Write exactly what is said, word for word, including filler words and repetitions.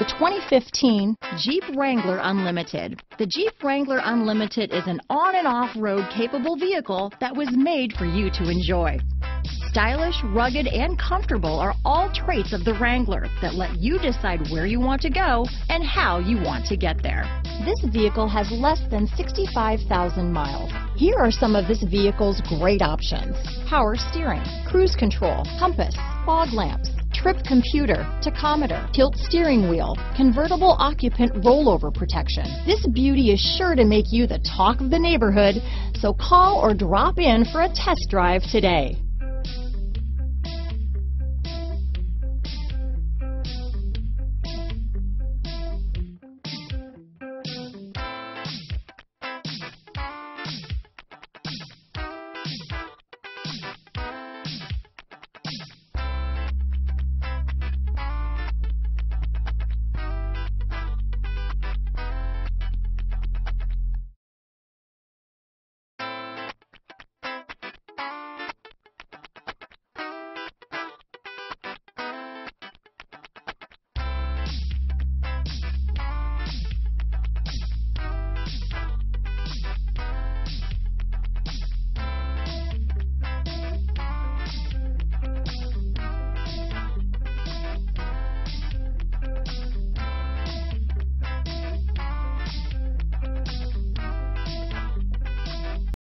The twenty fifteen Jeep Wrangler Unlimited. The Jeep Wrangler Unlimited is an on and off-road capable vehicle that was made for you to enjoy. Stylish, rugged, and comfortable are all traits of the Wrangler that let you decide where you want to go and how you want to get there. This vehicle has less than sixty-five thousand miles. Here are some of this vehicle's great options: power steering, cruise control, compass, fog lamps, trip computer, tachometer, tilt steering wheel, convertible occupant rollover protection. This beauty is sure to make you the talk of the neighborhood, so call or drop in for a test drive today.